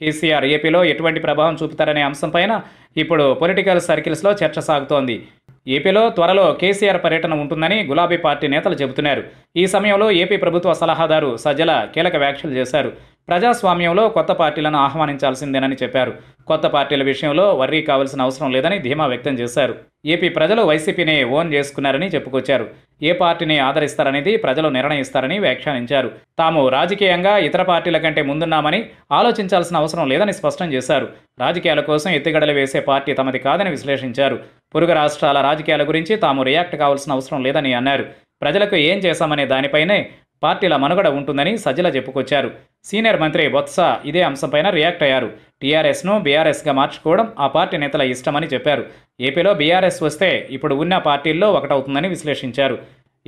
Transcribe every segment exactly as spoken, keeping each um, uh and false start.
కేసీఆర్ ఏపీలో ఎటువంటి ప్రభావం చూపుతారనే అంశంపైన ఇప్పుడు పొలిటికల్ సర్కిల్స్లో చర్చ సాగుతోంది. ఏపీలో త్వరలో కేసీఆర్ పర్యటన ఉంటుందని గులాబీ పార్టీ నేతలు చెబుతున్నారు. ఈ సమయంలో ఏపీ ప్రభుత్వ సలహాదారు సజ్జల కీలక వ్యాఖ్యలు చేశారు. ప్రజాస్వామ్యంలో కొత్త పార్టీలను ఆహ్వానించాల్సిందేనని చెప్పారు. కొత్త పార్టీల విషయంలో వర్రీ కావాల్సిన అవసరం లేదని ధీమా వ్యక్తం చేశారు. ఏపీ ప్రజలు వైసీపీని ఓన్ చేసుకున్నారని చెప్పుకొచ్చారు. ఏ పార్టీని ఆదరిస్తారనేది ప్రజలు నిర్ణయిస్తారని వ్యాఖ్యానించారు. తాము రాజకీయంగా ఇతర పార్టీల కంటే ముందున్నామని ఆలోచించాల్సిన అవసరం లేదని స్పష్టం చేశారు. రాజకీయాల కోసం ఎత్తుగడలు వేసే పార్టీ తమది కాదని విశ్లేషించారు. పొరుగు రాష్ట్రాల రాజకీయాల గురించి తాము రియాక్ట్ కావాల్సిన అవసరం లేదని అన్నారు. ప్రజలకు ఏం చేశామనే దానిపైనే పార్టీల మనుగడ ఉంటుందని సజ్జల చెప్పుకొచ్చారు. సీనియర్ మంత్రి బొత్స ఇదే అంశంపైన రియాక్ట్ అయ్యారు. టీఆర్ఎస్ను బీఆర్ఎస్గా మార్చుకోవడం ఆ పార్టీ నేతల ఇష్టమని చెప్పారు. ఏపీలో బీఆర్ఎస్ వస్తే ఇప్పుడు ఉన్న పార్టీల్లో ఒకటవుతుందని విశ్లేషించారు.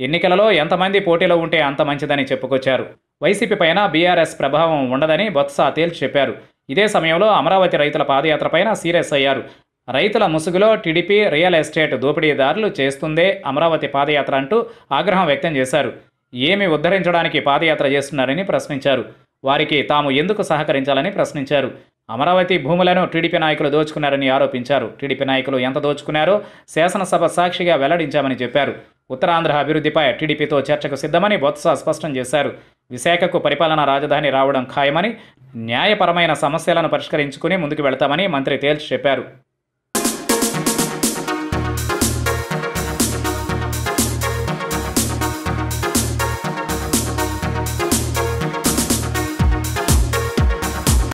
ఎన్నికలలో ఎంతమంది పోటీలో ఉంటే అంత మంచిదని చెప్పుకొచ్చారు. వైసీపీ పైన బీఆర్ఎస్ ప్రభావం ఉండదని బొత్స తేల్చి చెప్పారు. ఇదే సమయంలో అమరావతి రైతుల పాదయాత్ర పైన సీరియస్ అయ్యారు. రైతుల ముసుగులో టీడీపీ రియల్ ఎస్టేట్ దోపిడీదారులు చేస్తుందే అమరావతి పాదయాత్ర అంటూ ఆగ్రహం వ్యక్తం చేశారు. ఏమి ఉద్ధరించడానికి పాదయాత్ర చేస్తున్నారని ప్రశ్నించారు. వారికి తాము ఎందుకు సహకరించాలని ప్రశ్నించారు. అమరావతి భూములను టీడీపీ నాయకులు దోచుకున్నారని ఆరోపించారు. టీడీపీ నాయకులు ఎంత దోచుకున్నారో శాసనసభ సాక్షిగా వెల్లడించామని చెప్పారు. ఉత్తరాంధ్ర అభివృద్ధిపై టీడీపీతో చర్చకు సిద్ధమని బొత్స స్పష్టం చేశారు. విశాఖకు పరిపాలనా రాజధాని రావడం ఖాయమని, న్యాయపరమైన సమస్యలను పరిష్కరించుకుని ముందుకు వెళతామని మంత్రి తేల్చి చెప్పారు.